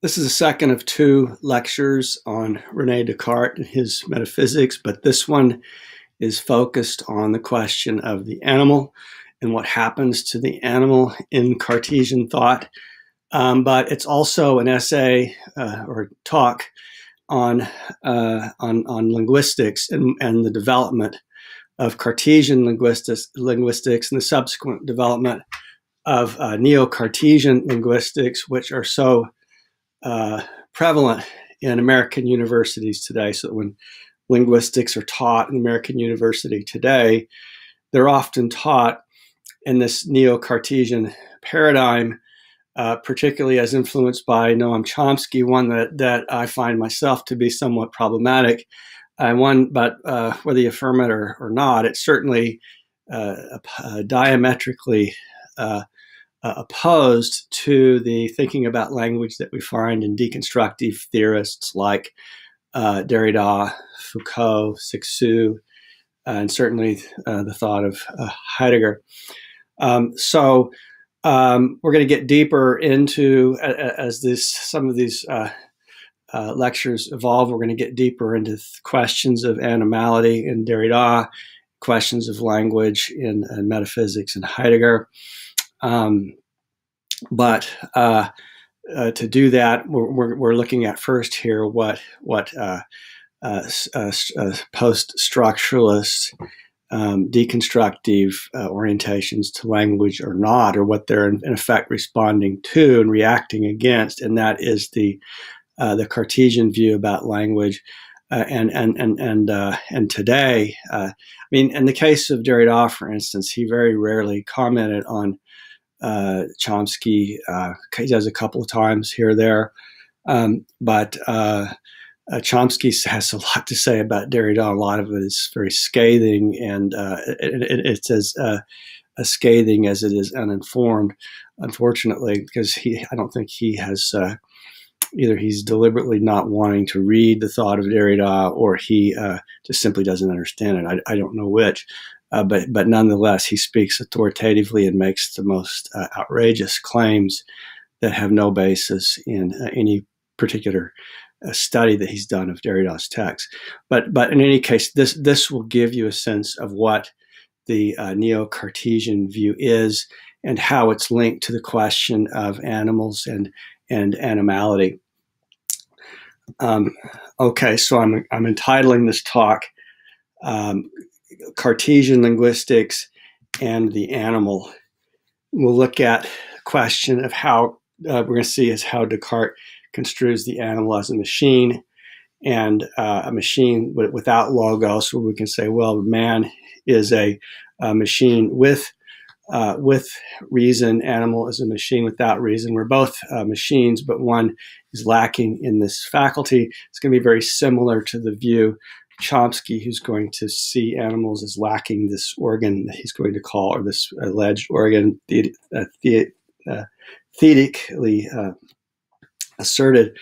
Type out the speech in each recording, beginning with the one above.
This is the second of two lectures on René Descartes and his metaphysics, but this one is focused on the question of the animal and what happens to the animal in Cartesian thought. But it's also an essay or talk on linguistics and the development of Cartesian linguistics and the subsequent development of neo-Cartesian linguistics, which are so prevalent in American universities today. So when linguistics are taught in American university today, they're often taught in this neo-Cartesian paradigm, particularly as influenced by Noam Chomsky, one that I find myself to be somewhat problematic. But whether you affirm it or not, it's certainly diametrically opposed to the thinking about language that we find in deconstructive theorists like Derrida, Foucault, Saussure, and certainly the thought of Heidegger. We're going to get deeper into, as some of these lectures evolve, we're going to get deeper into questions of animality in Derrida, questions of language in metaphysics in Heidegger. To do that, we're looking at first here what post-structuralist deconstructive orientations to language are not, or what they're in effect responding to and reacting against, and that is the Cartesian view about language. And today, I mean, in the case of Derrida, for instance, he very rarely commented on Chomsky. He does a couple of times here or there, but Chomsky has a lot to say about Derrida. A lot of it is very scathing, and it's as scathing as it is uninformed, unfortunately, because I don't think he has. Either he's deliberately not wanting to read the thought of Derrida, or he just simply doesn't understand it. I don't know which, but nonetheless, he speaks authoritatively and makes the most outrageous claims that have no basis in any particular study that he's done of Derrida's text. But in any case, this will give you a sense of what the neo-Cartesian view is and how it's linked to the question of animals and animality. Okay, so I'm entitling this talk Cartesian Linguistics and the Animal. We'll look at the question of how, we're going to see is how Descartes construes the animal as a machine, and a machine without logos, where we can say, well, man is a machine with reason, animal is a machine without reason. We're both machines, but one is lacking in this faculty. It's going to be very similar to the view Chomsky, who's going to see animals as lacking this organ that he's going to call, or this alleged organ, thetically asserted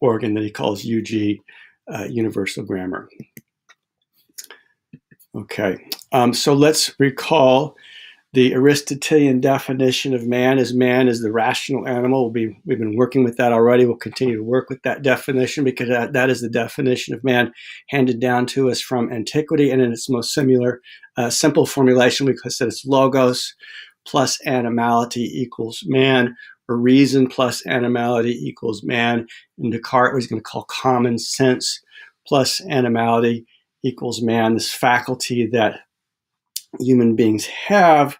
organ that he calls UG, Universal Grammar. Okay, so let's recall. The Aristotelian definition of man is the rational animal. We've been working with that already. We'll continue to work with that definition, because that is the definition of man handed down to us from antiquity, and in its most simple formulation, we said it's logos plus animality equals man, or reason plus animality equals man. And Descartes was going to call common sense plus animality equals man, this faculty that human beings have,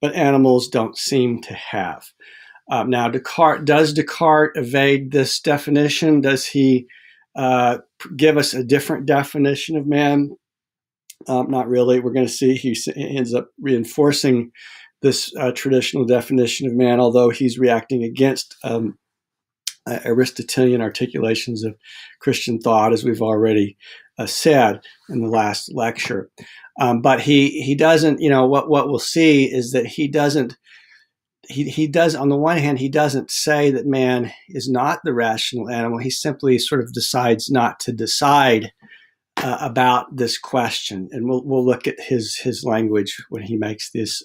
but animals don't seem to have. Now, does Descartes evade this definition? Does he give us a different definition of man? Not really. We're going to see he ends up reinforcing this traditional definition of man, although he's reacting against Aristotelian articulations of Christian thought, as we've already said in the last lecture. But he doesn't, you know, what we'll see is that he does, on the one hand, he doesn't say that man is not the rational animal. He simply sort of decides not to decide about this question. And we'll look at his language when he makes this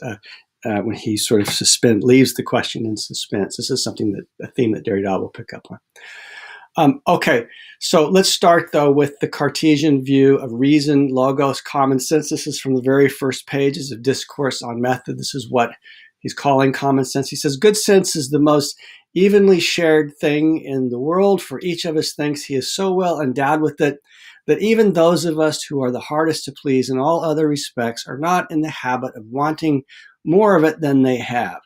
when he sort of leaves the question in suspense. This is something that, a theme that Derrida will pick up on. Okay, so let's start though with the Cartesian view of reason, logos, common sense. This is from the very first pages of Discourse on Method. This is what he's calling common sense. He says, good sense is the most evenly shared thing in the world, for each of us thinks he is so well endowed with it that even those of us who are the hardest to please in all other respects are not in the habit of wanting more of it than they have.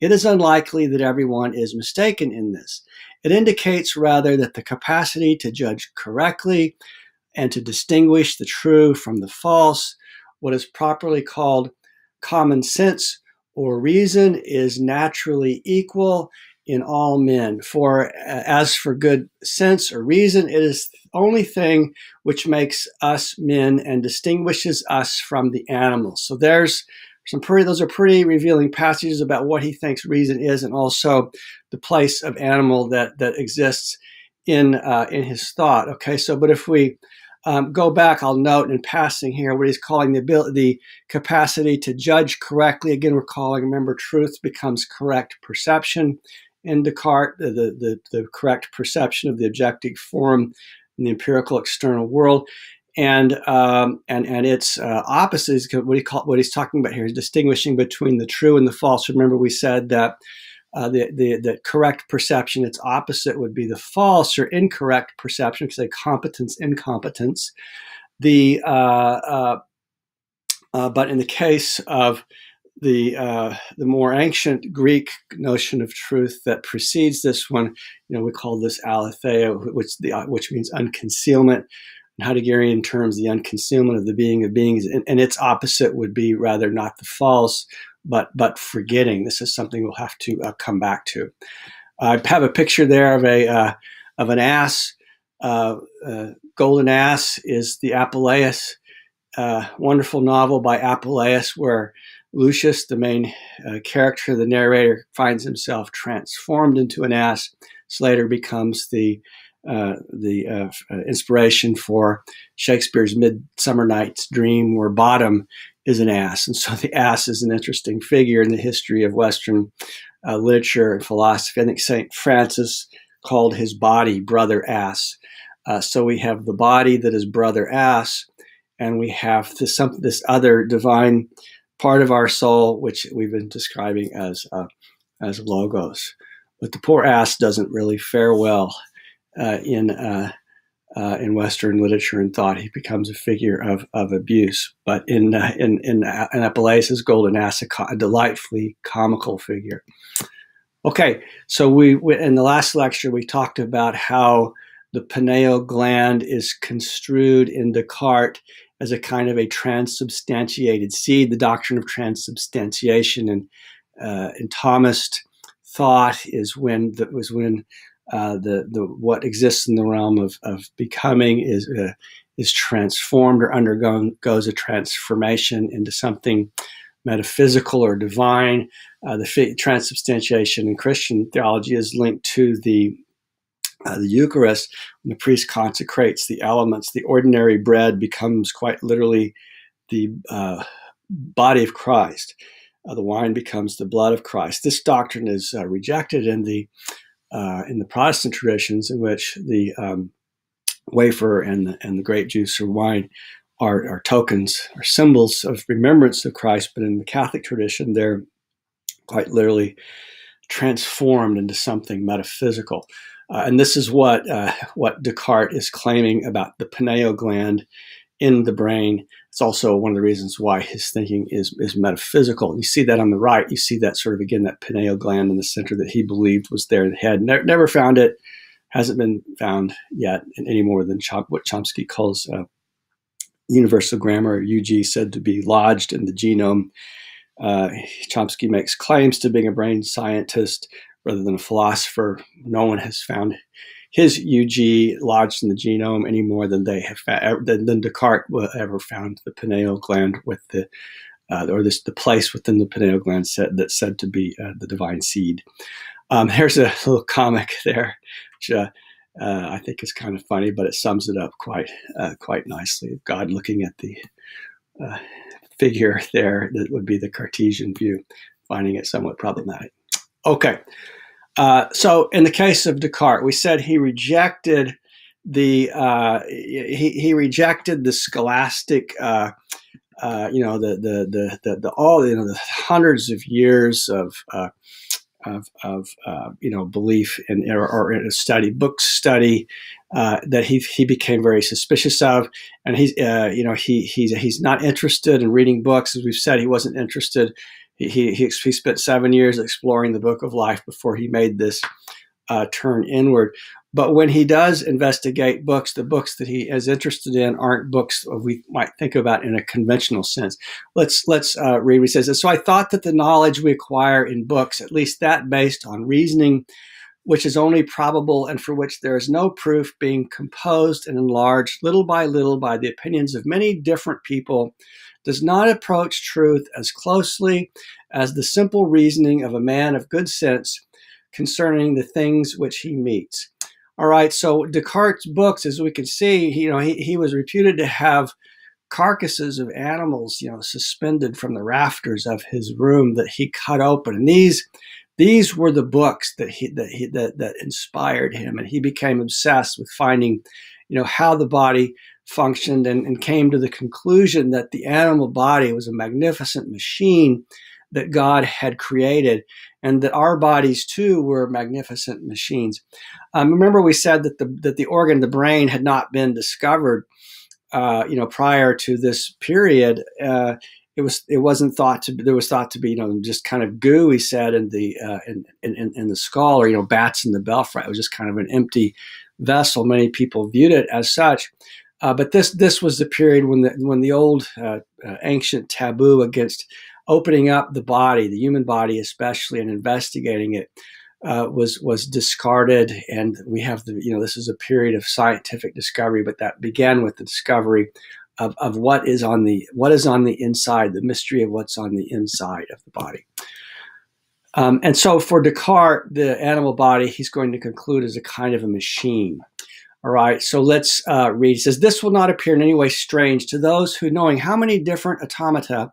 It is unlikely that everyone is mistaken in this. It indicates rather that the capacity to judge correctly and to distinguish the true from the false, what is properly called common sense or reason, is naturally equal in all men. For as for good sense or reason, it is the only thing which makes us men and distinguishes us from the animals. So there's those are pretty revealing passages about what he thinks reason is, and also the place of animal that exists in his thought. Okay, so but if we go back, I'll note in passing here what he's calling the capacity to judge correctly. Again, we're calling, remember, truth becomes correct perception in Descartes, the correct perception of the objective form in the empirical external world. And its opposites, what he's talking about here is distinguishing between the true and the false. Remember, we said that the correct perception, its opposite would be the false or incorrect perception, because they competence, incompetence. But in the case of the more ancient Greek notion of truth that precedes this one, you know, we call this aletheia, which means unconcealment. In Heideggerian terms, the unconcealment of the being of beings, and its opposite would be rather not the false, but forgetting. This is something we'll have to come back to. I have a picture there of an ass. Golden Ass is the Apuleius, wonderful novel by Apuleius, where Lucius, the main character, the narrator, finds himself transformed into an ass. This later becomes the inspiration for Shakespeare's Midsummer Night's Dream, where Bottom is an ass. And so the ass is an interesting figure in the history of Western literature and philosophy. I think St. Francis called his body Brother Ass. So we have the body that is Brother Ass, and we have this other divine part of our soul, which we've been describing as logos. But the poor ass doesn't really fare well in Western literature and thought. He becomes a figure of abuse. But in Apuleius' Golden Ass, a delightfully comical figure. Okay, so we in the last lecture we talked about how the pineal gland is construed in Descartes as a kind of a transubstantiated seed. The doctrine of transubstantiation in Thomist thought is when what exists in the realm of becoming is transformed or undergoes a transformation into something metaphysical or divine. The transubstantiation in Christian theology is linked to the Eucharist. When the priest consecrates the elements, the ordinary bread becomes quite literally the body of Christ. The wine becomes the blood of Christ. This doctrine is rejected in the Protestant traditions, in which the wafer and the grape juice or wine are tokens, are symbols of remembrance of Christ. But in the Catholic tradition, they're quite literally transformed into something metaphysical. And this is what Descartes is claiming about the pineal gland in the brain. It's also one of the reasons why his thinking is metaphysical. You see that on the right. You see that sort of, again, that pineal gland in the center that he believed was there in the head. Never found it, hasn't been found yet, any more than what Chomsky calls universal grammar, UG, said to be lodged in the genome. Chomsky makes claims to being a brain scientist rather than a philosopher. No one has found his UG lodged in the genome any more than they have found, than Descartes ever found the pineal gland with the place within the pineal gland that's said to be the divine seed. There's a little comic there, which I think is kind of funny, but it sums it up quite nicely. God looking at the figure there, that would be the Cartesian view. finding it somewhat problematic. Okay, so in the case of Descartes, we said he rejected the scholastic, you know, the hundreds of years of you know, belief in or in a study, book study, that he became very suspicious of, and he's you know, he's not interested in reading books. As we've said, he wasn't interested. He spent 7 years exploring the Book of Life before he made this turn inward. But when he does investigate books, the books that he is interested in aren't books we might think about in a conventional sense. Let's read what he says. "So I thought that the knowledge we acquire in books, at least that based on reasoning, which is only probable and for which there is no proof, being composed and enlarged little by the opinions of many different people, does not approach truth as closely as the simple reasoning of a man of good sense concerning the things which he meets." All right, so Descartes' books, as we can see, you know, he was reputed to have carcasses of animals, you know, suspended from the rafters of his room that he cut open. And these were the books that that inspired him, and he became obsessed with finding, you know, how the body functioned, and came to the conclusion that the animal body was a magnificent machine that God had created, and that our bodies too were magnificent machines. Remember, we said that the organ, the brain, had not been discovered, you know, prior to this period. It wasn't thought to be, you know, just kind of goo, we said, in the in the skull, or, you know, bats in the belfry. It was just kind of an empty vessel. Many people viewed it as such. But this was the period when the old ancient taboo against opening up the body, the human body especially, and investigating it was discarded. And we have the, you know, this is a period of scientific discovery, but that began with the discovery of what is on the inside, the mystery of what's on the inside of the body. And so for Descartes, the animal body, he's going to conclude, is a kind of a machine. All right, so let's read. It says, "This will not appear in any way strange to those who, knowing how many different automata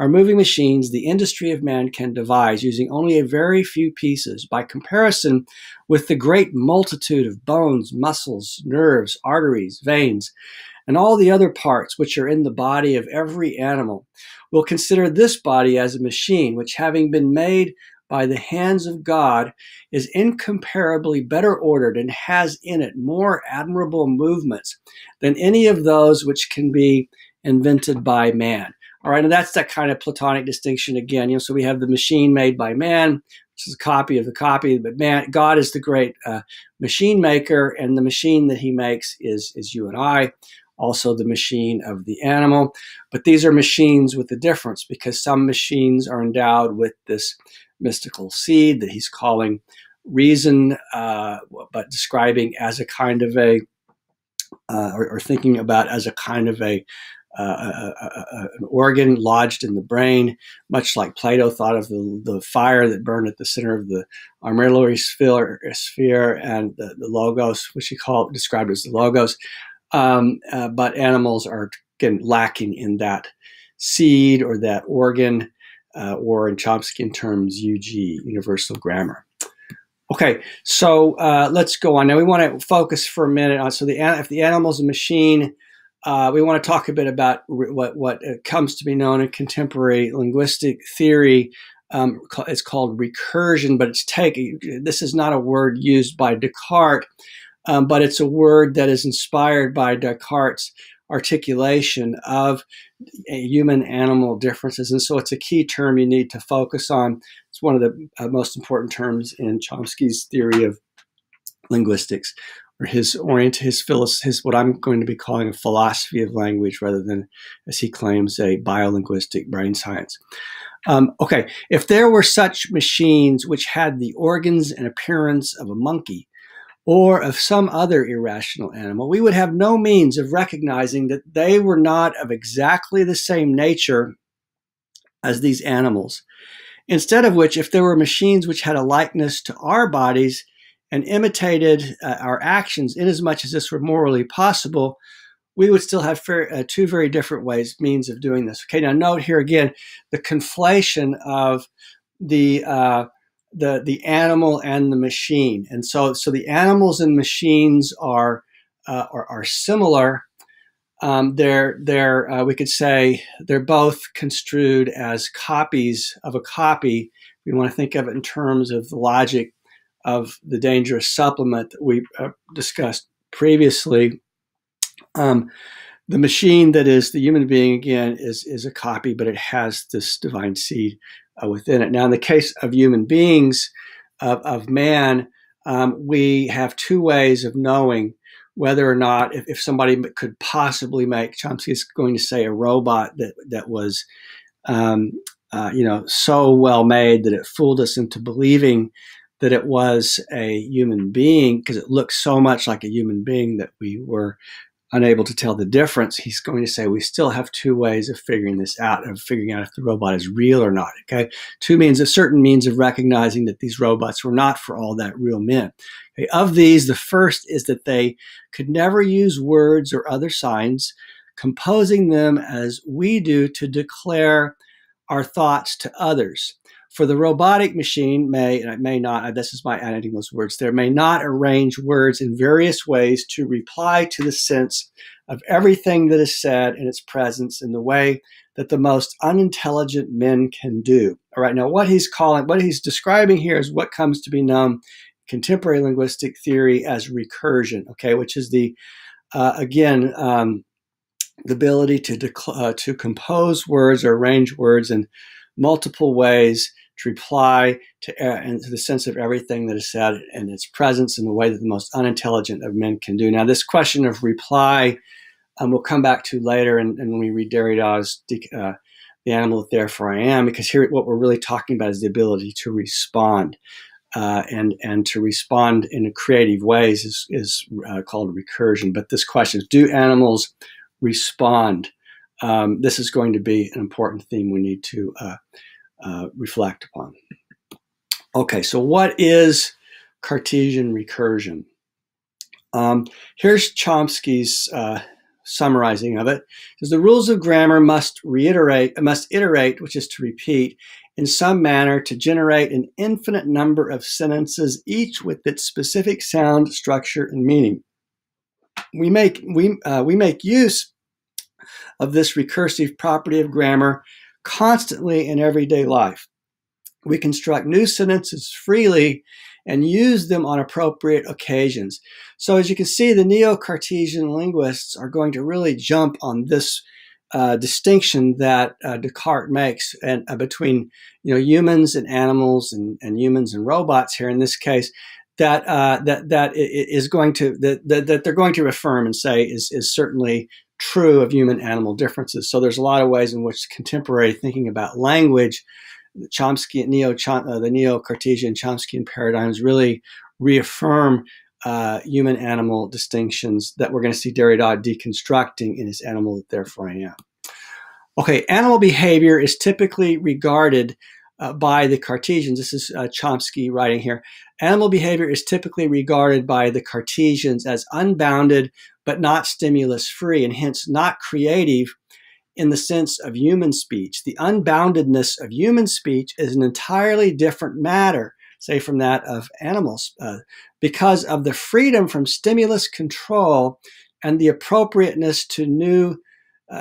are moving machines the industry of man can devise, using only a very few pieces, by comparison with the great multitude of bones, muscles, nerves, arteries, veins, and all the other parts which are in the body of every animal, will consider this body as a machine, which, having been made by the hands of God, is incomparably better ordered, and has in it more admirable movements than any of those which can be invented by man." All right, and that's that kind of Platonic distinction again. You know, so we have the machine made by man, which is a copy of the copy, but man, God is the great machine maker, and the machine that he makes is you and I. Also the machine of the animal. But these are machines with a difference, because some machines are endowed with this mystical seed that he's calling reason, but describing as a kind of a, or thinking about as a kind of a, an organ lodged in the brain, much like Plato thought of the fire that burned at the center of the armillary sphere, and the logos, which he called, described as the logos. But animals are, again, lacking in that seed or that organ, or in Chomskyan terms, UG, Universal Grammar. Okay, so let's go on. Now we want to focus for a minute on, so if the animal's a machine, we want to talk a bit about what comes to be known in contemporary linguistic theory. It's called recursion, but it's taken. This is not a word used by Descartes, but it's a word that is inspired by Descartes' articulation of human-animal differences. And so it's a key term you need to focus on. It's one of the most important terms in Chomsky's theory of linguistics, or his what I'm going to be calling a philosophy of language, rather than, as he claims, a biolinguistic brain science. Okay, if there were such machines which had the organs and appearance of a monkey, or of some other irrational animal, we would have no means of recognizing that they were not of exactly the same nature as these animals. Instead of which, if there were machines which had a likeness to our bodies, and imitated our actions, inasmuch as this were morally possible, we would still have two very different means of doing this. Okay, now note here again the conflation of the animal and the machine. And so the animals and machines are similar. We could say they're both construed as copies of a copy. We want to think of it in terms of the logic of the dangerous supplement that we discussed previously. The machine that is the human being, again, is a copy, but it has this divine seed within it. Now, in the case of human beings, of man, we have two ways of knowing whether or not, if somebody could possibly make, Chomsky is going to say, a robot that was, so well made that it fooled us into believing that it was a human being because it looked so much like a human being that we were unable to tell the difference. He's going to say we still have two ways of figuring this out, of figuring out if the robot is real or not. Okay, two means, a certain means of recognizing that these robots were not for all that real men. Okay? Of these, the first is that they could never use words or other signs, composing them as we do to declare our thoughts to others. For the robotic machine may, and it may not, this is my editing those words there, may not arrange words in various ways to reply to the sense of everything that is said in its presence in the way that the most unintelligent men can do. All right, now what he's describing here is what comes to be known contemporary linguistic theory as recursion, okay, which is the, the ability to compose words or arrange words in multiple ways to reply to, and to the sense of everything that is said and its presence in the way that the most unintelligent of men can do. Now, this question of reply we'll come back to later, and when we read Derrida's The Animal That Therefore I Am, because here what we're really talking about is the ability to respond, and to respond in creative ways is called recursion. But this question is, do animals respond? This is going to be an important theme we need to reflect upon. Okay, so what is Cartesian recursion? Here's Chomsky's summarizing of it. It says, the rules of grammar must iterate, which is to repeat, in some manner to generate an infinite number of sentences, each with its specific sound, structure, and meaning. We make use of this recursive property of grammar constantly in everyday life. We construct new sentences freely and use them on appropriate occasions. So as you can see, the neo-Cartesian linguists are going to really jump on this distinction that Descartes makes between humans and animals, and humans and robots here in this case, that they're going to affirm and say is certainly true of human-animal differences. So there's a lot of ways in which contemporary thinking about language, the neo-Cartesian Chomskyan paradigms really reaffirm human-animal distinctions that we're going to see Derrida deconstructing in his Animal That Therefore I Am. Okay, animal behavior is typically regarded by the Cartesians, this is Chomsky writing here, animal behavior is typically regarded by the Cartesians as unbounded but not stimulus-free, and hence not creative in the sense of human speech. The unboundedness of human speech is an entirely different matter, say, from that of animals, because of the freedom from stimulus control and the appropriateness to new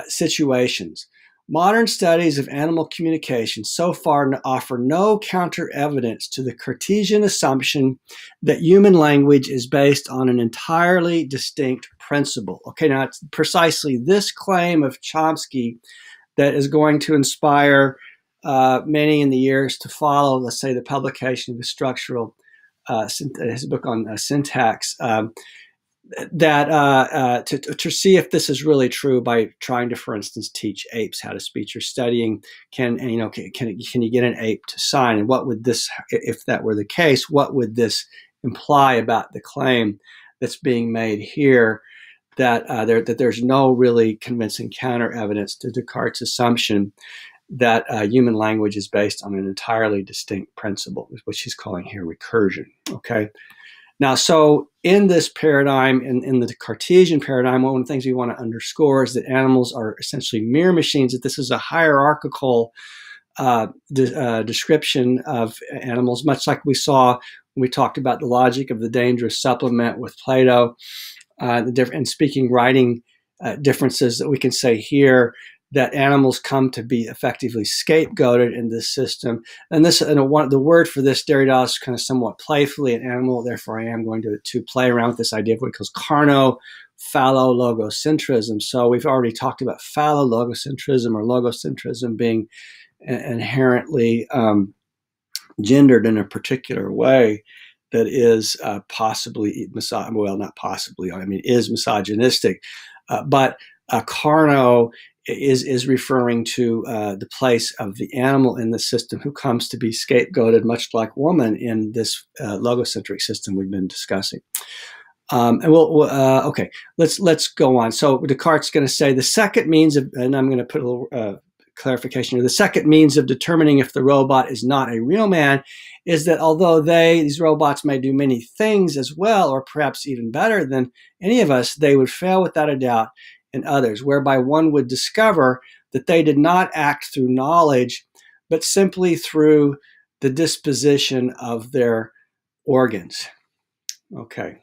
situations. Modern studies of animal communication so far offer no counter evidence to the Cartesian assumption that human language is based on an entirely distinct principle. Okay, now it's precisely this claim of Chomsky that is going to inspire many in the years to follow, let's say, the publication of his book on syntax, to see if this is really true by trying to, for instance, teach apes how to speak, or studying can you get an ape to sign, and what would this, if that were the case, what would this imply about the claim that's being made here that there's no really convincing counter evidence to Descartes' assumption that human language is based on an entirely distinct principle, which he's calling here recursion. Okay. Now, so in this paradigm, in the Cartesian paradigm, one of the things we want to underscore is that animals are essentially mere machines, that this is a hierarchical description of animals, much like we saw when we talked about the logic of the dangerous supplement with Plato, and speaking writing differences, that we can say here that animals come to be effectively scapegoated in this system. And this, the word for this, Derrida is kind of somewhat playfully an animal, therefore I am going to play around with this idea of what he calls carno phallo logocentrism. So we've already talked about phallo logocentrism, or logocentrism being inherently gendered in a particular way that is possibly, well, not possibly, I mean, is misogynistic. But carno is referring to the place of the animal in the system who comes to be scapegoated, much like woman in this logocentric system we've been discussing. And we'll okay, let's go on. So Descartes is going to say the second means of, and I'm going to put a little clarification here, the second means of determining if the robot is not a real man is that although these robots may do many things as well, or perhaps even better than any of us, they would fail without a doubt in others, whereby one would discover that they did not act through knowledge, but simply through the disposition of their organs. Okay.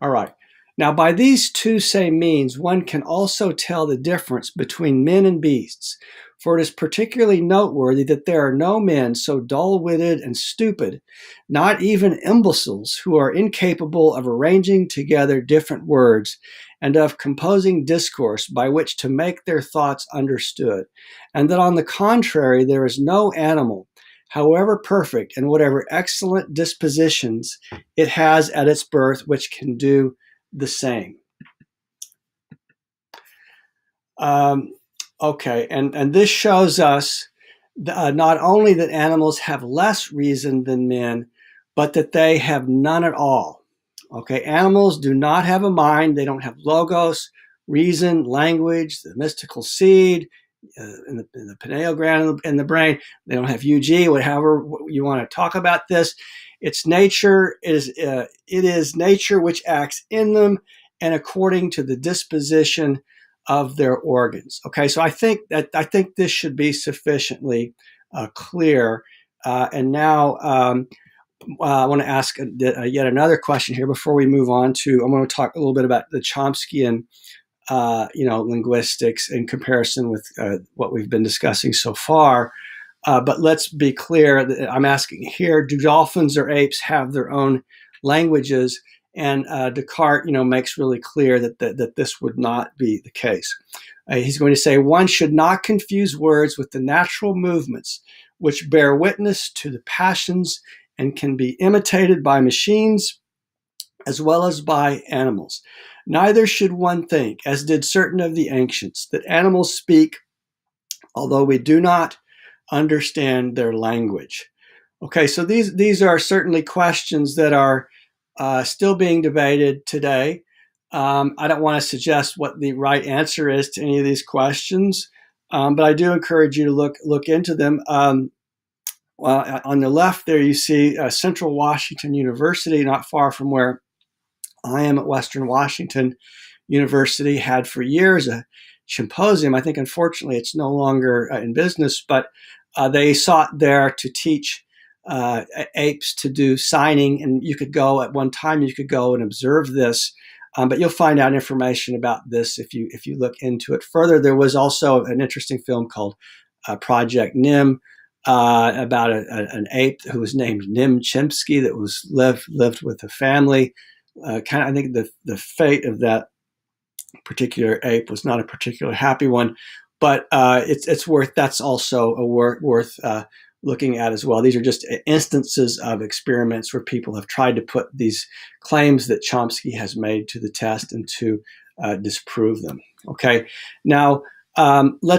All right. Now, by these two same means, one can also tell the difference between men and beasts, for it is particularly noteworthy that there are no men so dull-witted and stupid, not even imbeciles, who are incapable of arranging together different words and of composing discourse by which to make their thoughts understood, and that on the contrary, there is no animal, however perfect and whatever excellent dispositions it has at its birth, which can do the same. Okay, and this shows us not only that animals have less reason than men, but that they have none at all. Okay, animals do not have a mind. They don't have logos, reason, language, the mystical seed, in the pineal gland in the brain. They don't have UG, whatever you want to talk about this. It's nature, it is nature which acts in them and according to the disposition of their organs. Okay, so I think this should be sufficiently clear. And now I want to ask yet another question here before we move on to, I want to talk a little bit about the Chomskyan linguistics in comparison with what we've been discussing so far. But let's be clear that I'm asking here, do dolphins or apes have their own languages? And Descartes, makes really clear that this would not be the case. He's going to say, one should not confuse words with the natural movements which bear witness to the passions and can be imitated by machines as well as by animals. Neither should one think, as did certain of the ancients, that animals speak, although we do not understand their language. Okay, so these are certainly questions that are still being debated today. I don't want to suggest what the right answer is to any of these questions, but I do encourage you to look into them. Well, on the left there you see Central Washington University, not far from where I am at Western Washington University, had for years a symposium. I think unfortunately it's no longer in business, but they sought there to teach apes to do signing, and you could go at one time, you could go and observe this, but you'll find out information about this if you look into it further. There was also an interesting film called Project NIM, about an ape who was named Noam Chomsky that was lived with a family. I think the fate of that particular ape was not a particularly happy one, but it's worth. That's also a worth looking at as well. These are just instances of experiments where people have tried to put these claims that Chomsky has made to the test and to disprove them. Okay, now.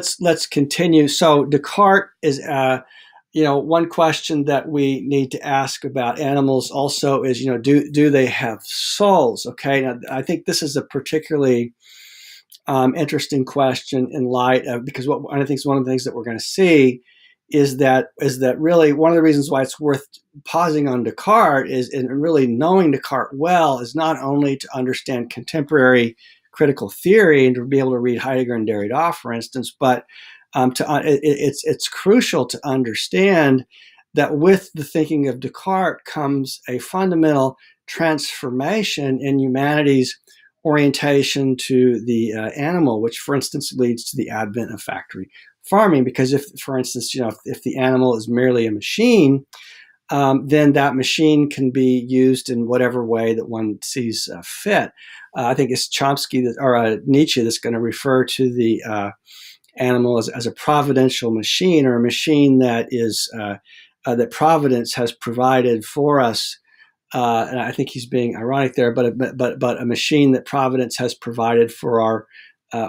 Let's continue. So Descartes is, one question that we need to ask about animals also is, do they have souls? Okay. Now, I think this is a particularly interesting question in light of, because one of the things that we're going to see is that really one of the reasons why it's worth pausing on Descartes and really knowing Descartes well is not only to understand contemporary critical theory and to be able to read Heidegger and Derrida, for instance, but it's crucial to understand that with the thinking of Descartes comes a fundamental transformation in humanity's orientation to the animal, which, for instance, leads to the advent of factory farming. Because if, for instance, if the animal is merely a machine, then that machine can be used in whatever way that one sees fit. I think it's Chomsky that, or Nietzsche that's going to refer to the animal as a providential machine, or a machine that is that providence has provided for us. And I think he's being ironic there, but a machine that providence has provided for our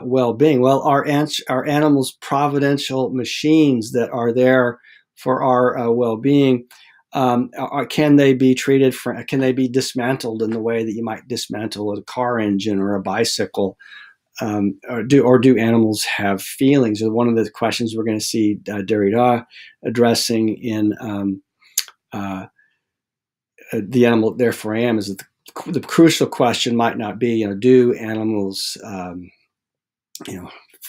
well-being. Well, our animals, providential machines that are there for our well-being. Can they be treated for? Can they be dismantled in the way that you might dismantle a car engine or a bicycle? Or do animals have feelings? Or one of the questions we're going to see Derrida addressing in The Animal That Therefore I Am is that the crucial question might not be, do animals,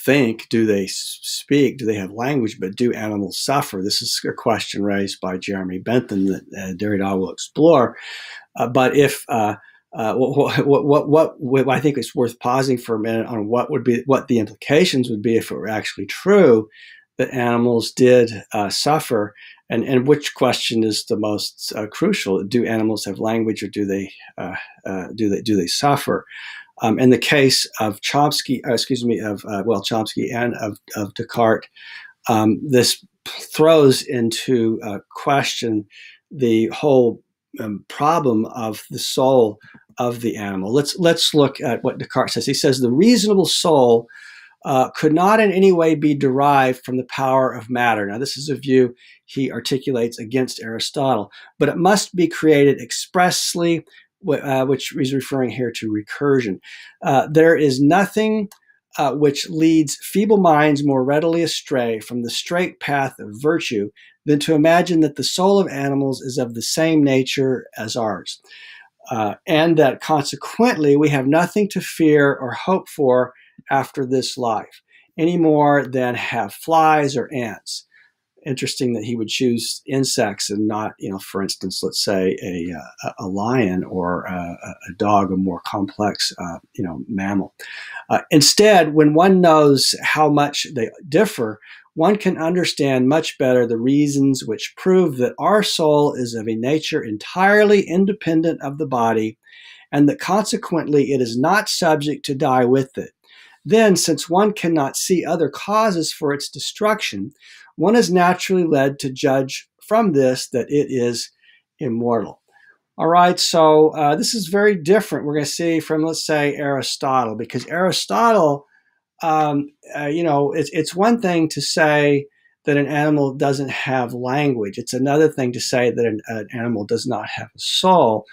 think? Do they speak? Do they have language? But do animals suffer? This is a question raised by Jeremy Bentham that Derrida will explore. But if what I think it's worth pausing for a minute on what the implications would be if it were actually true that animals did suffer. And which question is the most crucial? Do animals have language, or do they suffer? In the case of Chomsky, Chomsky and of Descartes, this throws into question the whole problem of the soul of the animal. Let's look at what Descartes says. He says the reasonable soul could not in any way be derived from the power of matter. Now, this is a view he articulates against Aristotle, but it must be created expressly, which is referring here to recursion. There is nothing which leads feeble minds more readily astray from the straight path of virtue than to imagine that the soul of animals is of the same nature as ours, and that consequently we have nothing to fear or hope for after this life, any more than have flies or ants. Interesting that he would choose insects and not, for instance, let's say a lion or a dog, a more complex, mammal. Instead, when one knows how much they differ, one can understand much better the reasons which prove that our soul is of a nature entirely independent of the body, and that consequently it is not subject to die with it. Then, since one cannot see other causes for its destruction, one is naturally led to judge from this that it is immortal. All right, so this is very different, we're going to see, from, let's say, Aristotle, because Aristotle, it's one thing to say that an animal doesn't have language. It's another thing to say that an animal does not have a soul.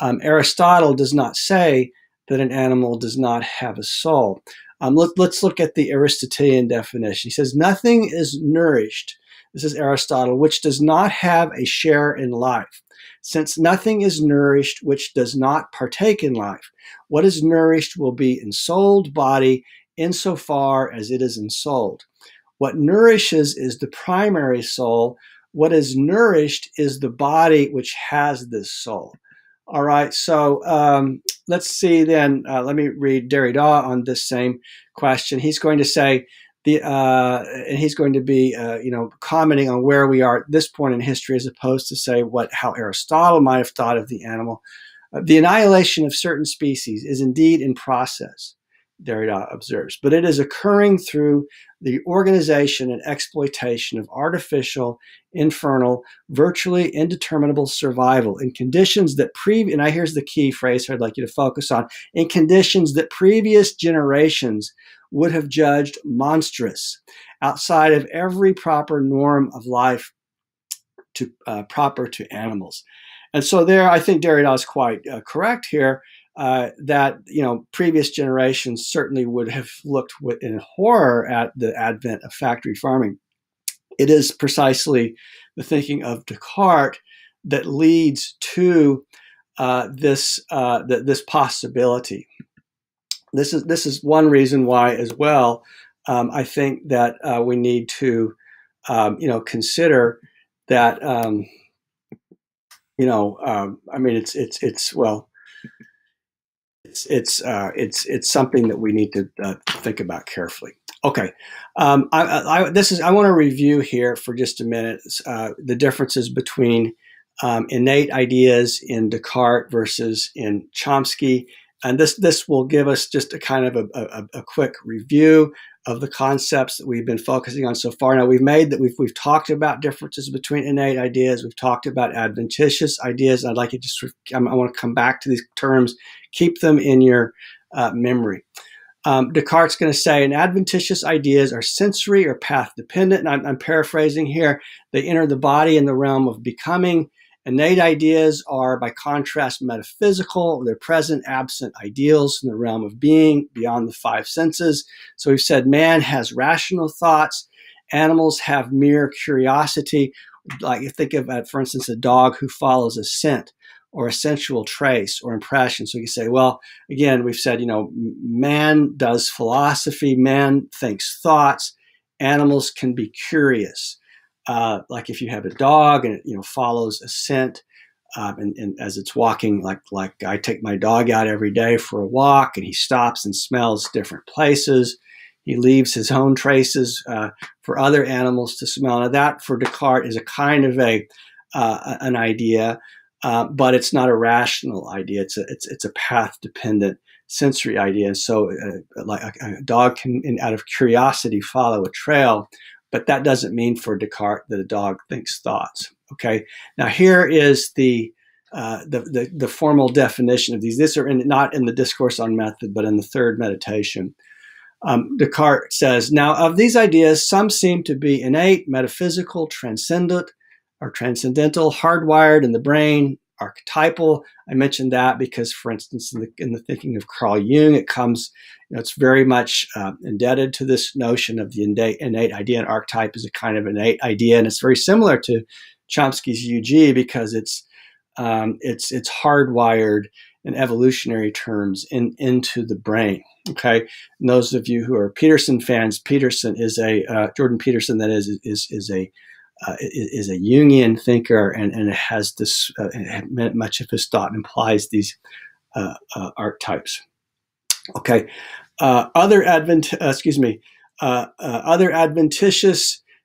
Aristotle does not say that an animal does not have a soul. Let's look at the Aristotelian definition. He says, nothing is nourished, this is Aristotle, which does not have a share in life, since nothing is nourished which does not partake in life. What is nourished will be ensouled body insofar as it is ensouled. What nourishes is the primary soul. What is nourished is the body which has this soul. All right, so let's see then, let me read Derrida on this same question. He's going to say, and he's going to be, commenting on where we are at this point in history as opposed to, say, how Aristotle might have thought of the animal. The annihilation of certain species is indeed in process, Derrida observes, but it is occurring through the organization and exploitation of artificial, infernal, virtually indeterminable survival in conditions that and here's the key phrase I'd like you to focus on, in conditions that previous generations would have judged monstrous, outside of every proper norm of life proper to animals. And so there, I think Derrida is quite correct here. That previous generations certainly would have looked in horror at the advent of factory farming. It is precisely the thinking of Descartes that leads to this possibility. This is one reason why, as well, I think that we need to, consider that, I mean, it's something that we need to think about carefully. Okay, I want to review here for just a minute the differences between innate ideas in Descartes versus in Chomsky, and this will give us just a kind of a quick review of the concepts that we've been focusing on so far. Now we've talked about differences between innate ideas. We've talked about adventitious ideas. I'd like you to I want to come back to these terms. Keep them in your memory. Descartes going to say, and adventitious ideas are sensory or path dependent. And I'm paraphrasing here. They enter the body in the realm of becoming. Innate ideas are, by contrast, metaphysical. They're present, absent ideals in the realm of being, beyond the five senses. So we've said man has rational thoughts. Animals have mere curiosity. Like think of, for instance, a dog who follows a scent or a sensual trace or impression. So you say, well, again, we've said, man does philosophy. Man thinks thoughts. Animals can be curious. Like if you have a dog and it, follows a scent, and as it's walking, like I take my dog out every day for a walk, and he stops and smells different places. He leaves his own traces for other animals to smell. Now that for Descartes is a kind of an idea, but it's not a rational idea. It's a path dependent sensory idea. And so like a dog can, out of curiosity, follow a trail. But that doesn't mean for Descartes that a dog thinks thoughts. Okay. Now here is the formal definition of these. These are not in the Discourse on Method, but in the third meditation. Descartes says, now of these ideas, some seem to be innate, metaphysical, transcendent, or transcendental, hardwired in the brain, archetypal. I mentioned that because, for instance, in the thinking of Carl Jung, it comes, it's very much indebted to this notion of the innate idea, and archetype is a kind of innate idea, and it's very similar to Chomsky's UG because it's hardwired in evolutionary terms into the brain. Okay, and those of you who are Peterson fans, Peterson is a Jordan Peterson, that is a Jungian thinker, and has this, much of his thought implies these archetypes. Okay, other adventitious,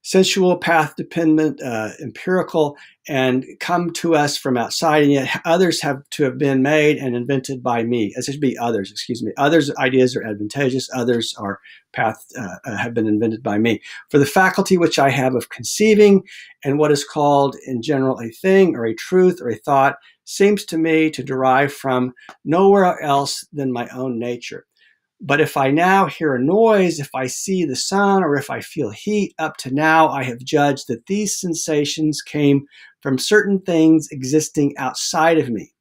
sensual, path-dependent, empirical, and come to us from outside, and yet others have to have been made and invented by me. It should be others, excuse me. Others' ideas are adventitious, others are have been invented by me. For the faculty which I have of conceiving, and what is called in general a thing or a truth or a thought, seems to me to derive from nowhere else than my own nature. But if I now hear a noise, if I see the sun, or if I feel heat, up to now I have judged that these sensations came from certain things existing outside of me.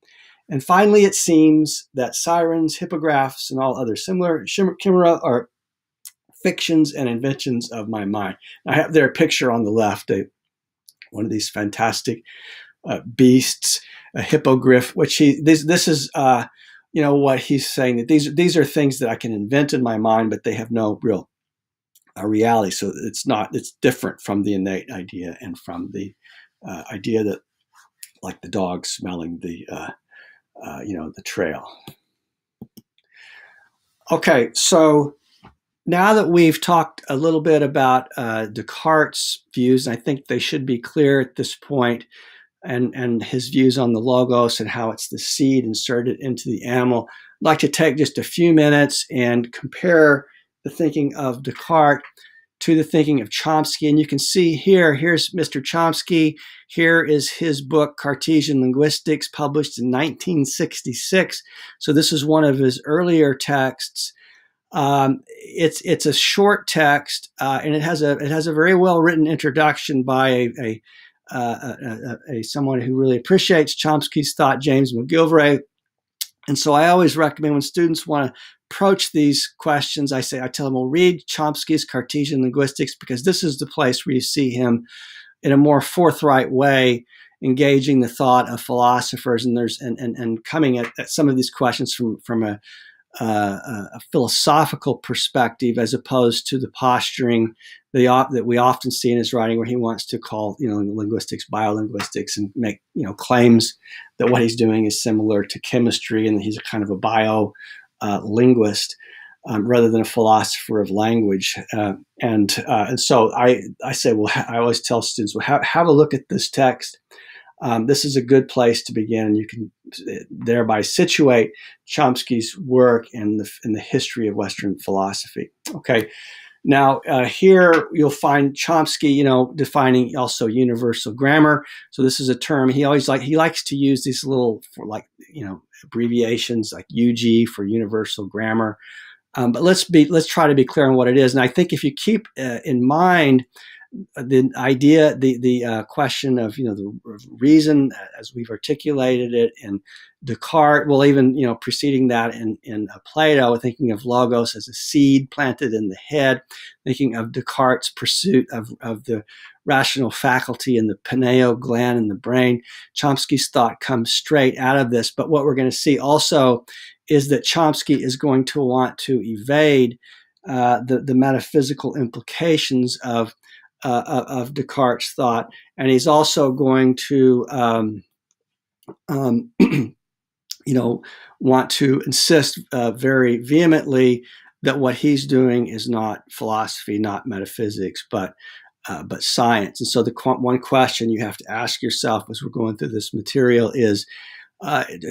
And finally, it seems that sirens, hippographs, and all other similar chimera are fictions and inventions of my mind. I have their picture on the left, one of these fantastic beasts, a hippogriff, which this is... what he's saying, that these are things that I can invent in my mind, but they have no real reality. So it's different from the innate idea and from the idea that, like the dog smelling the, the trail. Okay, so now that we've talked a little bit about Descartes' views, and I think they should be clear at this point, and his views on the logos and how it's the seed inserted into the animal, I'd like to take just a few minutes and compare the thinking of Descartes to the thinking of Chomsky. And you can see here, here's Mr. Chomsky. Here is his book, Cartesian Linguistics, published in 1966. So this is one of his earlier texts. It's a short text, and it has a very well-written introduction by a someone who really appreciates Chomsky's thought, James McGilvray. And so I always recommend when students want to approach these questions, I tell them, well, read Chomsky's Cartesian Linguistics, because this is the place where you see him in a more forthright way engaging the thought of philosophers, and coming at some of these questions from a a philosophical perspective, as opposed to the posturing that we often see in his writing, where he wants to call, linguistics biolinguistics and make, claims that what he's doing is similar to chemistry, and he's a kind of a bio-linguist rather than a philosopher of language. And so I say, well, I always tell students, well, have a look at this text. This is a good place to begin, and you can thereby situate Chomsky's work in the history of Western philosophy. Okay, now here you'll find Chomsky, defining also universal grammar. So this is a term he always he likes to use these little abbreviations like UG for universal grammar. But let's try to be clear on what it is. And I think if you keep in mind the idea, the question of, the reason as we've articulated it in Descartes, well, even, preceding that in Plato, thinking of logos as a seed planted in the head, thinking of Descartes' pursuit of the rational faculty and the pineal gland in the brain, Chomsky's thought comes straight out of this. But what we're going to see also is that Chomsky is going to want to evade the metaphysical implications of Descartes' thought, and he's also going to, want to insist very vehemently that what he's doing is not philosophy, not metaphysics, but science. And so the one question you have to ask yourself as we're going through this material is,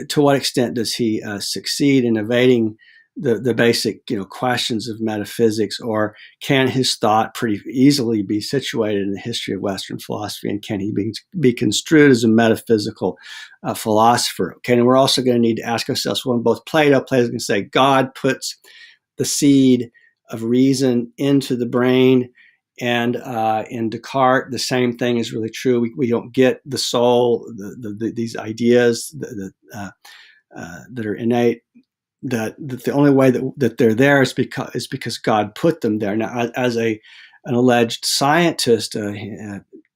to what extent does he succeed in evading the basic questions of metaphysics, or can his thought pretty easily be situated in the history of Western philosophy, and can he be construed as a metaphysical philosopher? Okay, and we're also going to need to ask ourselves, well, in both Plato's going to say God puts the seed of reason into the brain, and in Descartes, the same thing is really true. We don't get the soul, these ideas that are innate, that the only way that they're there is because God put them there. Now, as an alleged scientist,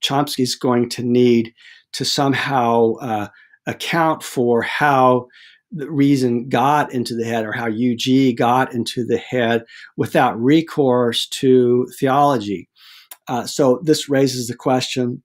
Chomsky's going to need to somehow account for how the reason got into the head, or how UG got into the head, without recourse to theology. So this raises the question,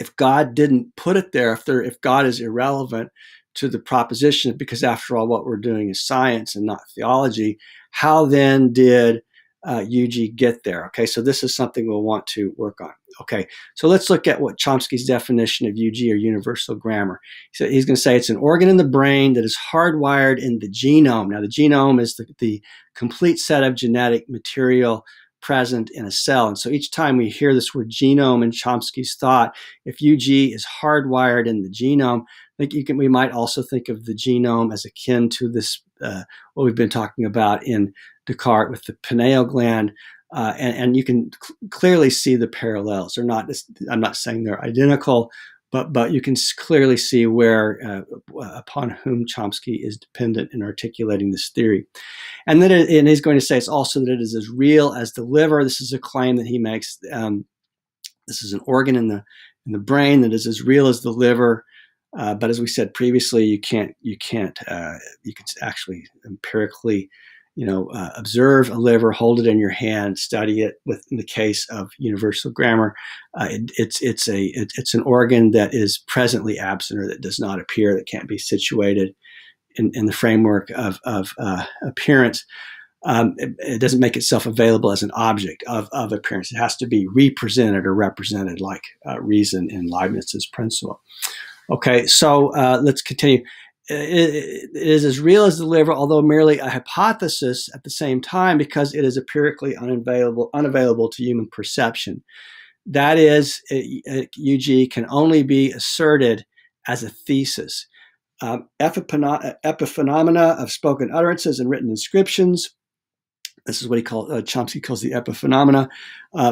if God didn't put it there, if God is irrelevant to the proposition, because after all, what we're doing is science and not theology, how then did UG get there? Okay, so this is something we'll want to work on. Okay, so let's look at what Chomsky's definition of UG, or universal grammar. So he's going to say it's an organ in the brain that is hardwired in the genome. Now, the genome is the complete set of genetic material present in a cell. And so each time we hear this word genome in Chomsky's thought, if UG is hardwired in the genome, I think we might also think of the genome as akin to this, what we've been talking about in Descartes with the pineal gland. And you can clearly see the parallels. They're not, I'm not saying they're identical, but you can clearly see where, upon whom Chomsky is dependent in articulating this theory. And then and he's going to say it's also that it is as real as the liver. This is a claim that he makes. This is an organ in the brain that is as real as the liver. But as we said previously, you can actually empirically, observe a liver, hold it in your hand, study it. In the case of universal grammar, it's an organ that is presently absent, or that does not appear, that can't be situated in the framework of appearance. It doesn't make itself available as an object of appearance. It has to be represented, or represented like reason in Leibniz's principle. Okay, so let's continue. It is as real as the liver, although merely a hypothesis at the same time, because it is empirically unavailable to human perception. That is, UG can only be asserted as a thesis. Epiphenomena of spoken utterances and written inscriptions. This is what Chomsky calls the epiphenomena.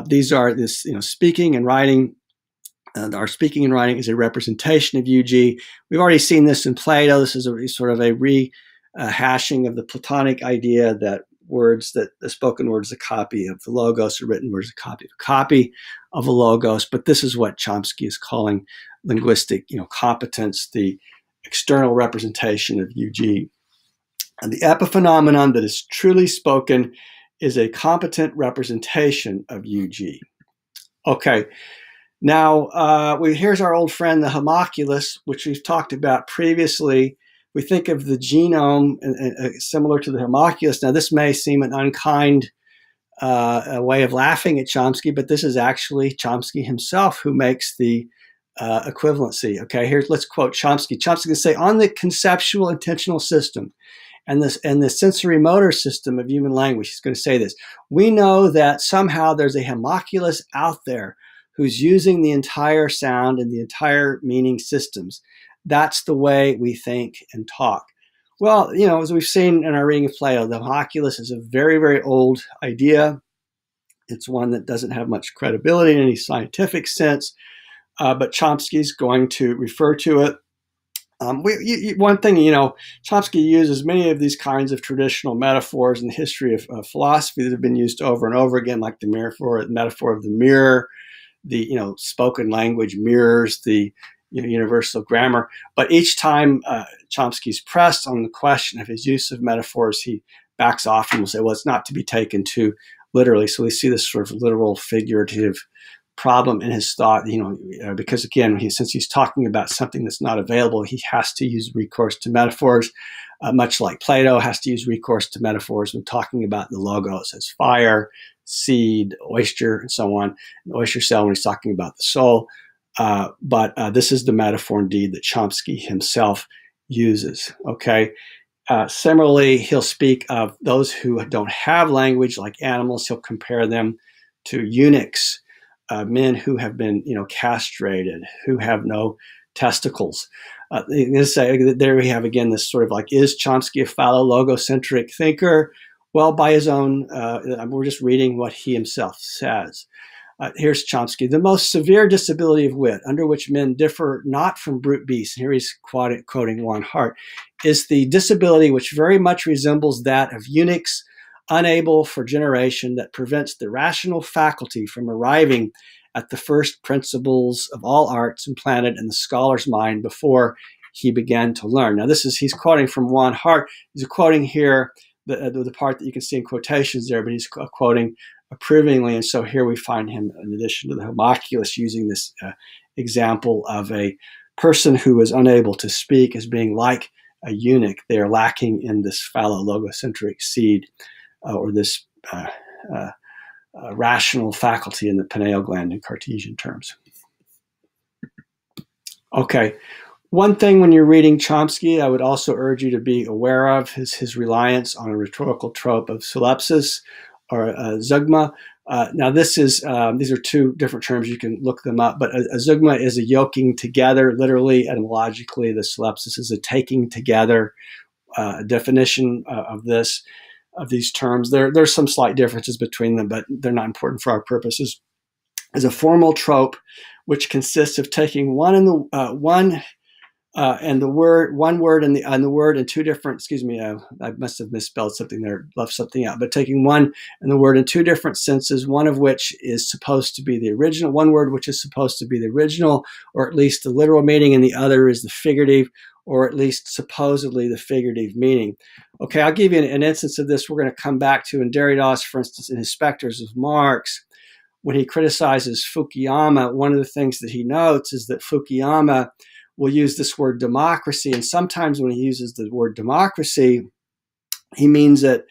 These are this, speaking and writing. Our speaking and writing is a representation of UG. We've already seen this in Plato. This is sort of a rehashing of the Platonic idea that the spoken word is a copy of the logos, the written word is a copy of the logos. But this is what Chomsky is calling linguistic, competence, the external representation of UG. And the epiphenomenon that is truly spoken is a competent representation of UG. Okay, now here's our old friend, the homunculus, which we've talked about previously. We think of the genome similar to the homunculus. Now, this may seem an unkind way of laughing at Chomsky, but this is actually Chomsky himself who makes the equivalency. Okay, here, let's quote Chomsky. Chomsky can say, on the conceptual intentional system and the sensory motor system of human language, he's going to say this, we know that somehow there's a homunculus out there who's using the entire sound and the entire meaning systems. That's the way we think and talk. Well, you know, as we've seen in our reading of Plato, the homunculus is a very, very old idea. It's one that doesn't have much credibility in any scientific sense, but Chomsky's going to refer to it. One thing, you know, Chomsky uses many of these kinds of traditional metaphors in the history of philosophy that have been used over and over again, like the metaphor of the mirror, the, you know, spoken language mirrors the universal grammar. But each time Chomsky's pressed on the question of his use of metaphors, he backs off and will say, well, it's not to be taken too literally. So we see this sort of literal figurative problem in his thought, you know, because again, since he's talking about something that's not available, he has to use recourse to metaphors, much like Plato has to use recourse to metaphors when talking about the logos as fire, seed, oyster, and so on, and the oyster cell when he's talking about the soul. This is the metaphor indeed that Chomsky himself uses, okay? Similarly, he'll speak of those who don't have language, like animals. He'll compare them to eunuchs, men who have been, you know, castrated, who have no testicles. There we have again this sort of like, is Chomsky a phallo logocentric thinker? Well, by his own, we're just reading what he himself says. Here's Chomsky. The most severe disability of wit, under which men differ not from brute beasts, and here he's quoting Juan Hart, is the disability which very much resembles that of eunuchs, unable for generation, that prevents the rational faculty from arriving at the first principles of all arts implanted in the scholar's mind before he began to learn. Now, this is, he's quoting from Juan Hart. He's quoting here the part that you can see in quotations there, but he's quoting approvingly, and so here we find him, in addition to the homunculus, using this example of a person who is unable to speak as being like a eunuch. They are lacking in this phallo logocentric seed, or this rational faculty in the pineal gland in Cartesian terms. Okay, one thing when you're reading Chomsky, I would also urge you to be aware of is his reliance on a rhetorical trope of sylepsis, or zygma. Now this is, these are two different terms, you can look them up, but a zygma is a yoking together, literally, etymologically. The sylepsis is a taking together definition of these terms. There's some slight differences between them, but they're not important for our purposes. Is a formal trope, which consists of taking one word and two different, excuse me, I must have misspelled something there, left something out, but taking one and the word in two different senses, one of which is supposed to be the original, one word which is supposed to be the original, or at least the literal meaning, and the other is the figurative, or at least supposedly the figurative meaning. Okay, I'll give you an instance of this we're going to come back to in Derrida's, for instance, in his Spectres of Marx. When he criticizes Fukuyama, one of the things that he notes is that Fukuyama will use this word democracy, and sometimes when he uses the word democracy, he means it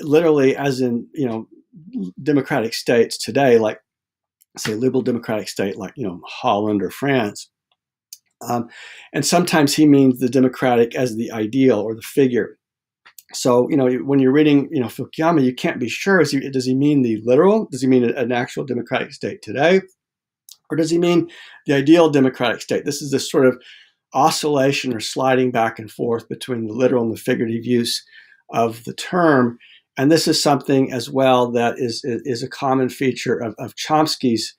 literally as in, you know, democratic states today, like, say, liberal democratic state like, you know, Holland or France. And sometimes he means the democratic as the ideal or the figure. So, you know, when you're reading, you know, Fukuyama, you can't be sure, does he mean the literal? Does he mean an actual democratic state today? Or does he mean the ideal democratic state? This is this sort of oscillation or sliding back and forth between the literal and the figurative use of the term. And this is something as well that is a common feature of Chomsky's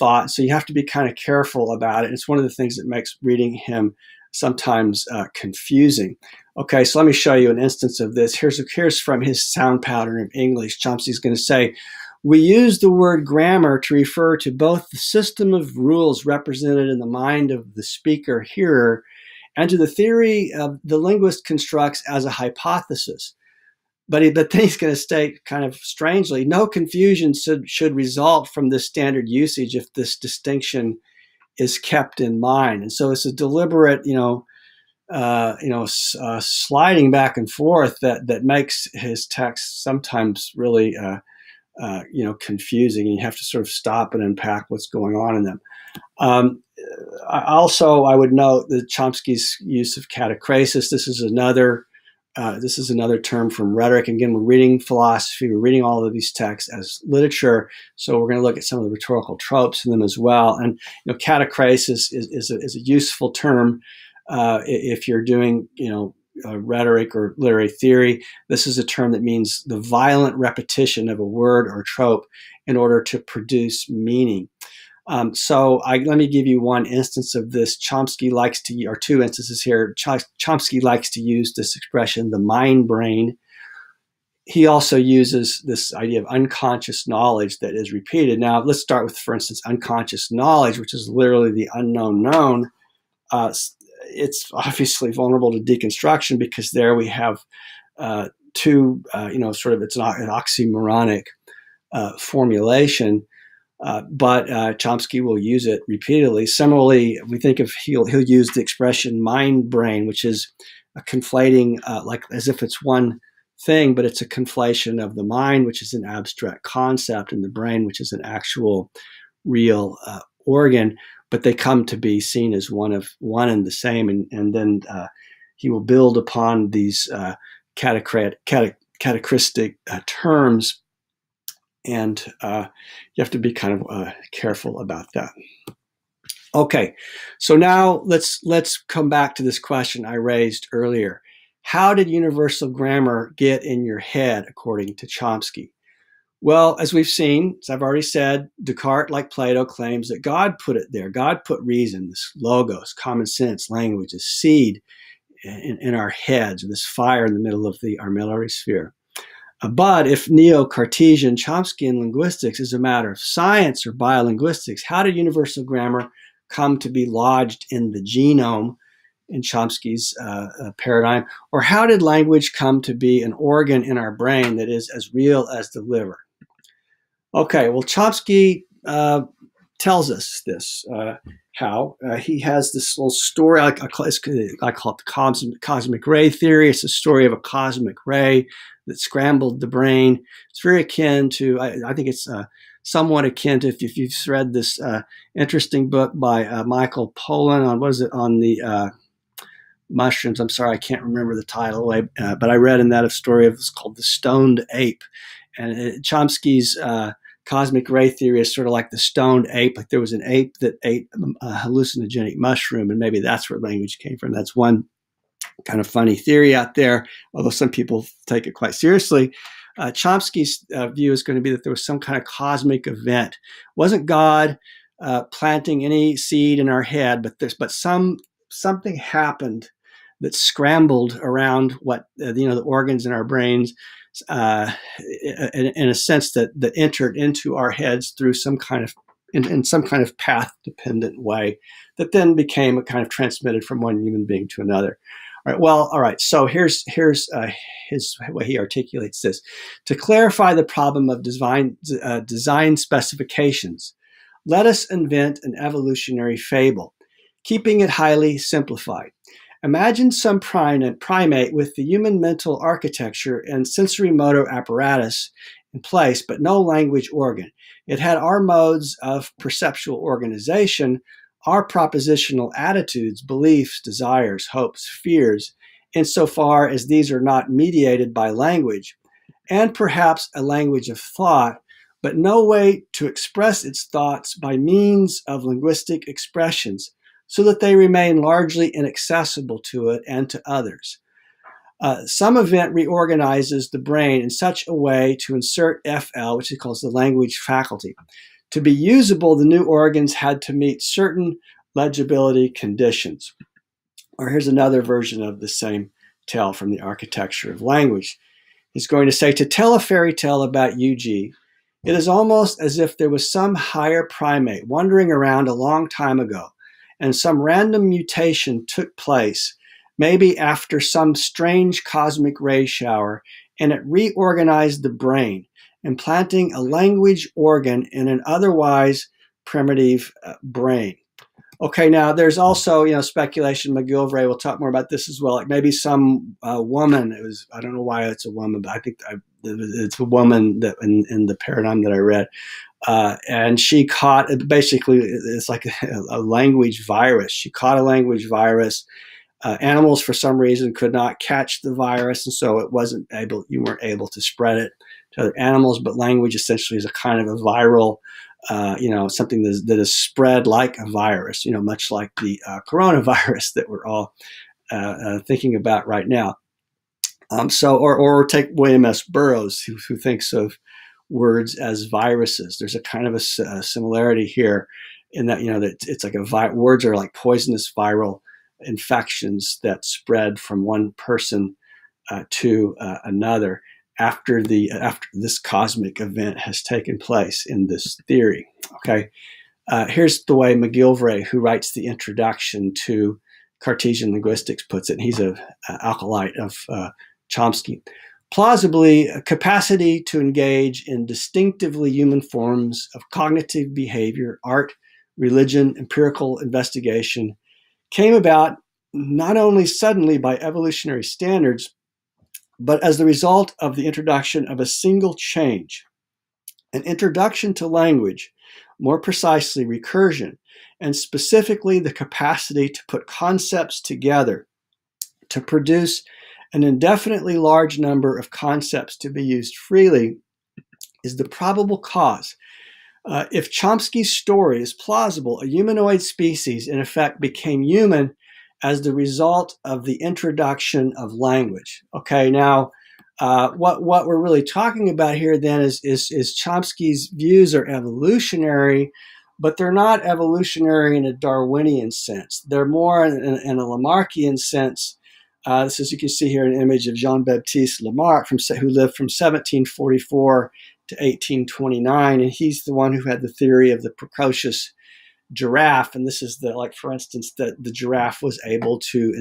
thought. So you have to be kind of careful about it. It's one of the things that makes reading him sometimes confusing. Okay, so let me show you an instance of this. Here's from his Sound Pattern of English. Chomsky's going to say, we use the word grammar to refer to both the system of rules represented in the mind of the speaker-hearer And to the theory, the linguist constructs as a hypothesis. But then he's going to state kind of strangely, no confusion should result from this standard usage if this distinction is kept in mind. And so it's a deliberate, sliding back and forth that makes his text sometimes really, confusing. And you have to sort of stop and unpack what's going on in them. Also, I would note that Chomsky's use of catachresis. This is another term from rhetoric. Again, we're reading philosophy, we're reading all of these texts as literature, so we're going to look at some of the rhetorical tropes in them as well. And catachresis is a useful term if you're doing rhetoric or literary theory. This is a term that means the violent repetition of a word or trope in order to produce meaning. Let me give you one instance of this. Two instances here. Chomsky likes to use this expression, the mind brain. He also uses this idea of unconscious knowledge that is repeated. Now, let's start with, for instance, unconscious knowledge, which is literally the unknown known. It's obviously vulnerable to deconstruction because there we have it's an oxymoronic formulation. But Chomsky will use it repeatedly. Similarly, we think of he'll use the expression mind-brain, which is a conflating, like as if it's one thing, but it's a conflation of the mind, which is an abstract concept, and the brain, which is an actual, real organ. But they come to be seen as one and the same. And then he will build upon these catachristic terms. And you have to be kind of careful about that. Okay, so now let's come back to this question I raised earlier. How did universal grammar get in your head, according to Chomsky? Well, as we've seen, as I've already said, Descartes, like Plato, claims that God put it there. God put reason, this logos, common sense, language, this seed in our heads, this fire in the middle of our medullary sphere. But if neo-Cartesian Chomskyan linguistics is a matter of science or biolinguistics, how did universal grammar come to be lodged in the genome in Chomsky's paradigm? Or how did language come to be an organ in our brain that is as real as the liver? Okay, well, Chomsky tells us this, how. He has this little story, I call it the cosmic ray theory. It's the story of a cosmic ray that scrambled the brain. It's very akin to, I think it's somewhat akin to, if you've read this interesting book by Michael Pollan on, mushrooms. I'm sorry, I can't remember the title, but I read in that a story of, it's called The Stoned Ape. And Chomsky's cosmic ray theory is sort of like the stoned ape, like there was an ape that ate a hallucinogenic mushroom, and maybe that's where language came from. That's one kind of funny theory out there, although some people take it quite seriously. Chomsky's view is going to be that there was some kind of cosmic event. It wasn't God planting any seed in our head, but something happened that scrambled around what the organs in our brains, in a sense that entered into our heads through some kind of in some kind of path-dependent way, that then became a kind of transmitted from one human being to another. All right. So here's his way he articulates this. To clarify the problem of design specifications, let us invent an evolutionary fable, keeping it highly simplified. Imagine some primate with the human mental architecture and sensory motor apparatus in place, but no language organ. It had our modes of perceptual organization, our propositional attitudes, beliefs, desires, hopes, fears, insofar as these are not mediated by language, and perhaps a language of thought, but no way to express its thoughts by means of linguistic expressions, so that they remain largely inaccessible to it and to others. Some event reorganizes the brain in such a way to insert FL, which he calls the language faculty. To be usable, the new organs had to meet certain legibility conditions. Or here's another version of the same tale from the architecture of language. He's going to say, to tell a fairy tale about UG, it is almost as if there was some higher primate wandering around a long time ago, and some random mutation took place, maybe after some strange cosmic ray shower, and it reorganized the brain, implanting a language organ in an otherwise primitive brain. Okay, now there's also, you know, speculation. McGilvray will talk more about this as well. Like maybe some woman. It was, I don't know why it's a woman, but I think it's a woman that in the paradigm that I read, and she caught basically it's like a language virus. She caught a language virus. Animals for some reason could not catch the virus, and so it wasn't able. You weren't able to spread it to other animals. But language essentially is a kind of a viral. You know, something that is spread like a virus, you know, much like the coronavirus that we're all thinking about right now. Or take William S. Burroughs, who thinks of words as viruses. There's a kind of a similarity here in that, you know, that it's like words are like poisonous viral infections that spread from one person to another. After this cosmic event has taken place in this theory, okay, here's the way McGilvray, who writes the introduction to Cartesian linguistics, puts it. He's an acolyte of Chomsky. Plausibly, a capacity to engage in distinctively human forms of cognitive behavior, art, religion, empirical investigation, came about not only suddenly by evolutionary standards, but as the result of the introduction of a single change, an introduction to language, more precisely recursion, and specifically the capacity to put concepts together to produce an indefinitely large number of concepts to be used freely, is the probable cause. If Chomsky's story is plausible, a humanoid species in effect became human as the result of the introduction of language. Okay, now what we're really talking about here then is Chomsky's views are evolutionary, but they're not evolutionary in a Darwinian sense. They're more in a Lamarckian sense. This is, you can see here, an image of Jean-Baptiste Lamarck, who lived from 1744 to 1829, and he's the one who had the theory of the precocious giraffe. And this is for instance, the giraffe was able to,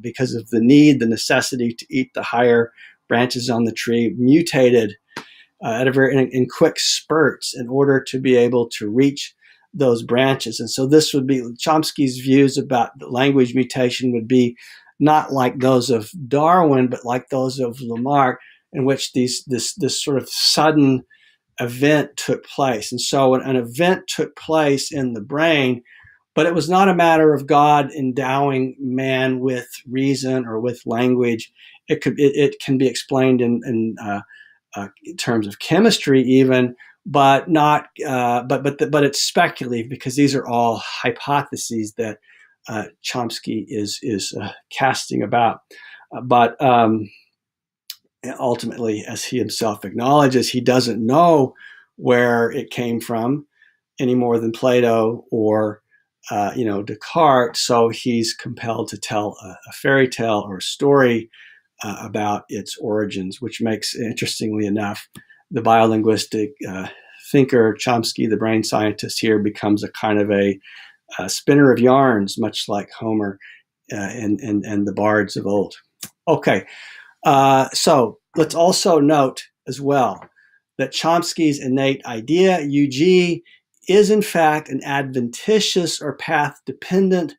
because of the necessity to eat the higher branches on the tree, mutated at a very, in quick spurts in order to be able to reach those branches. And so this would be Chomsky's views about the language mutation would be not like those of Darwin, but like those of Lamarck, in which this sort of sudden event took place. And so an event took place in the brain, but it was not a matter of God endowing man with reason or with language. It can be explained in terms of chemistry even, but not but it's speculative, because these are all hypotheses that Chomsky is casting about. Ultimately, as he himself acknowledges, he doesn't know where it came from any more than Plato or, you know, Descartes. So he's compelled to tell a fairy tale or a story about its origins, which makes, interestingly enough, the biolinguistic thinker Chomsky, the brain scientist here, becomes a kind of a spinner of yarns, much like Homer and the bards of old. Okay. So let's also note as well that Chomsky's innate idea, UG, is in fact an adventitious or path-dependent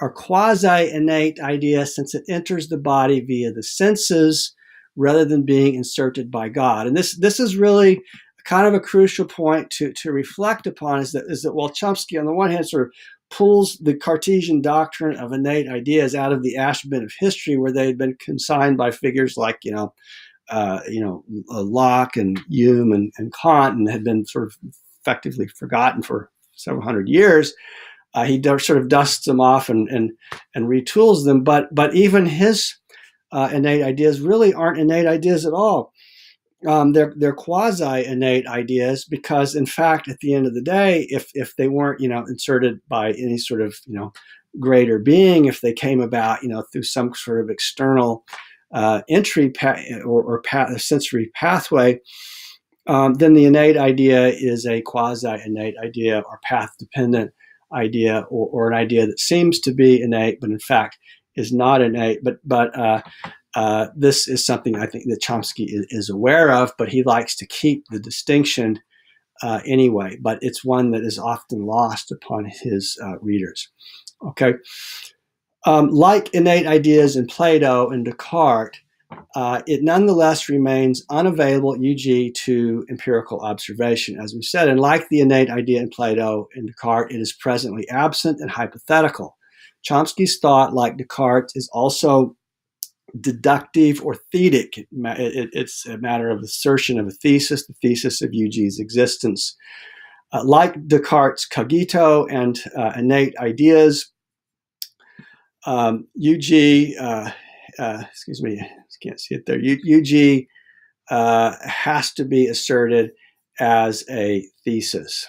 or quasi-innate idea, since it enters the body via the senses rather than being inserted by God. And this is really kind of a crucial point to reflect upon, is that while Chomsky on the one hand sort of pulls the Cartesian doctrine of innate ideas out of the ash bin of history, where they had been consigned by figures like, Locke and Hume and Kant, and had been sort of effectively forgotten for several hundred years. He sort of dusts them off and retools them. But even his innate ideas really aren't innate ideas at all. They're quasi-innate ideas, because, in fact, at the end of the day, if they weren't, inserted by any sort of, greater being, if they came about, through some sort of external entry or sensory pathway, then the innate idea is a quasi-innate idea or path-dependent idea or an idea that seems to be innate, but in fact is not innate. But this is something I think that Chomsky is aware of, but he likes to keep the distinction anyway. But it's one that is often lost upon his readers. Okay. Like innate ideas in Plato and Descartes, it nonetheless remains unavailable, e.g. to empirical observation, as we said. And like the innate idea in Plato and Descartes, it is presently absent and hypothetical. Chomsky's thought, like Descartes, is also deductive or thetic. It's a matter of assertion of a thesis, the thesis of UG's existence. Like Descartes' cogito and innate ideas, UG, excuse me, I can't see it there. UG has to be asserted as a thesis.